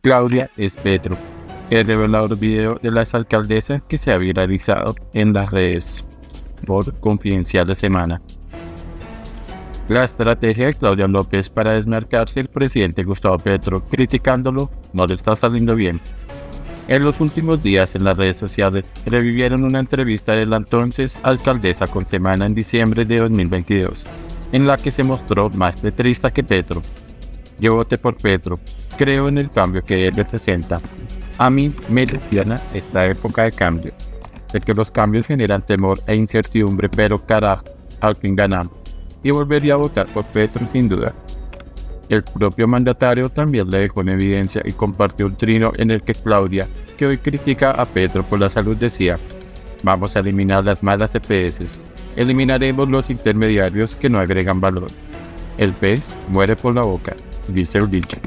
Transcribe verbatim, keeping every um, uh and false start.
Claudia es Petro, el revelador video de las alcaldesas que se ha viralizado en las redes por Confidencial de Semana. La estrategia de Claudia López para desmarcarse del presidente Gustavo Petro, criticándolo, no le está saliendo bien. En los últimos días en las redes sociales revivieron una entrevista de la entonces alcaldesa con Semana en diciembre de dos mil veintidós, en la que se mostró más petrista que Petro. Yo voté por Petro, creo en el cambio que él representa. A mí me ilusiona esta época de cambio, porque los cambios generan temor e incertidumbre, pero carajo, al fin ganamos. Y volvería a votar por Petro sin duda. El propio mandatario también le dejó en evidencia y compartió un trino en el que Claudia, que hoy critica a Petro por la salud, decía: vamos a eliminar las malas E P S, eliminaremos los intermediarios que no agregan valor. El pez muere por la boca, dice Urdich.